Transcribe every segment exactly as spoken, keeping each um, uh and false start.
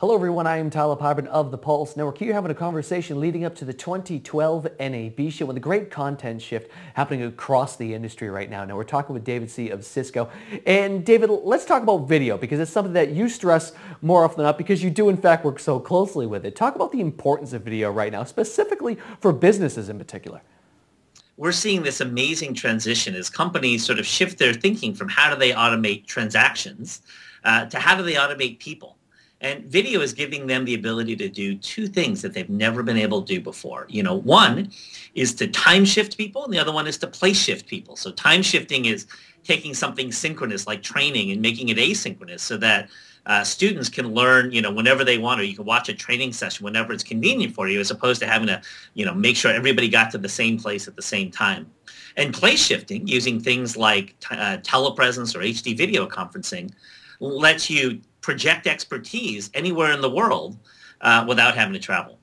Hello everyone, I am Tyler Pyburn of The Pulse Network here having a conversation leading up to the twenty twelve N A B Show and the great content shift happening across the industry right now. Now we're talking with David Hsieh of Cisco. And David, let's talk about video because it's something that you stress more often than not because you do in fact work so closely with it. Talk about the importance of video right now, specifically for businesses in particular. We're seeing this amazing transition as companies sort of shift their thinking from how do they automate transactions uh, to how do they automate people. And video is giving them the ability to do two things that they've never been able to do before. You know, one is to time shift people, and the other one is to place shift people. So time shifting is taking something synchronous like training and making it asynchronous so that uh, students can learn, you know, whenever they want, or you can watch a training session whenever it's convenient for you, as opposed to having to, you know, make sure everybody got to the same place at the same time. And place shifting, using things like t uh, telepresence or H D video conferencing, lets you project expertise anywhere in the world uh, without having to travel.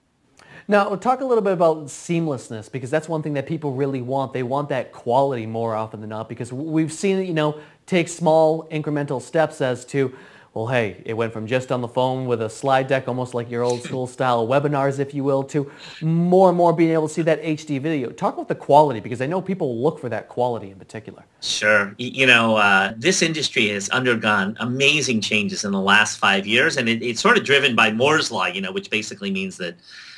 Now, talk a little bit about seamlessness, because that's one thing that people really want. They want that quality more often than not, because we've seen it, you know, take small incremental steps as to, well, hey, it went from just on the phone with a slide deck, almost like your old school style webinars, if you will, to more and more being able to see that H D video. Talk about the quality, because I know people look for that quality in particular. Sure. You know, uh, this industry has undergone amazing changes in the last five years, and it, it's sort of driven by Moore's Law, you know, which basically means that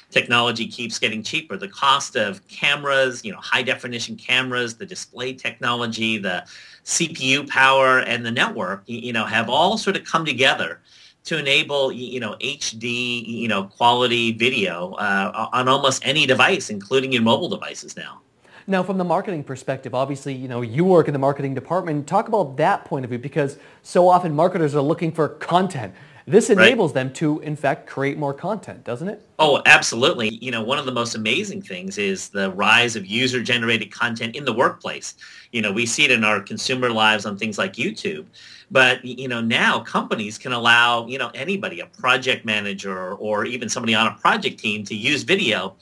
technology keeps getting cheaper. The cost of cameras, you know, high-definition cameras, the display technology, the C P U power, and the network, you know, have all sort of come together to enable, you know, H D, you know, quality video uh, on almost any device, including your mobile devices now. Now, from the marketing perspective, obviously, you know, you work in the marketing department. Talk about that point of view, because so often marketers are looking for content. This enables right. them to, in fact, create more content, doesn't it? Oh, absolutely. You know, one of the most amazing things is the rise of user-generated content in the workplace. You know, we see it in our consumer lives on things like YouTube. But, you know, now companies can allow, you know, anybody, a project manager or, or even somebody on a project team, to use video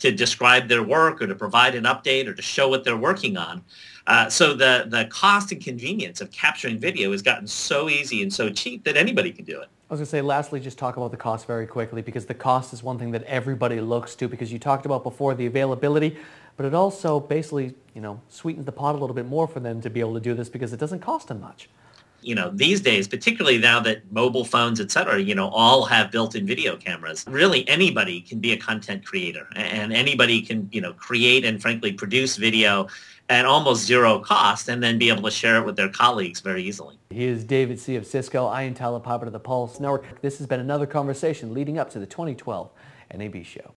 to describe their work or to provide an update or to show what they're working on. Uh, so the, the cost and convenience of capturing video has gotten so easy and so cheap that anybody can do it. I was going to say, lastly, just talk about the cost very quickly, because the cost is one thing that everybody looks to, because you talked about before the availability, but it also basically, you know, sweetens the pot a little bit more for them to be able to do this because it doesn't cost them much. You know, these days, particularly now that mobile phones, et cetera, you know, all have built-in video cameras, really anybody can be a content creator, and anybody can, you know, create and frankly produce video at almost zero cost and then be able to share it with their colleagues very easily. He is David Hsieh of Cisco. I am Tyler Pyburn of The Pulse Network. This has been another conversation leading up to the twenty twelve N A B Show.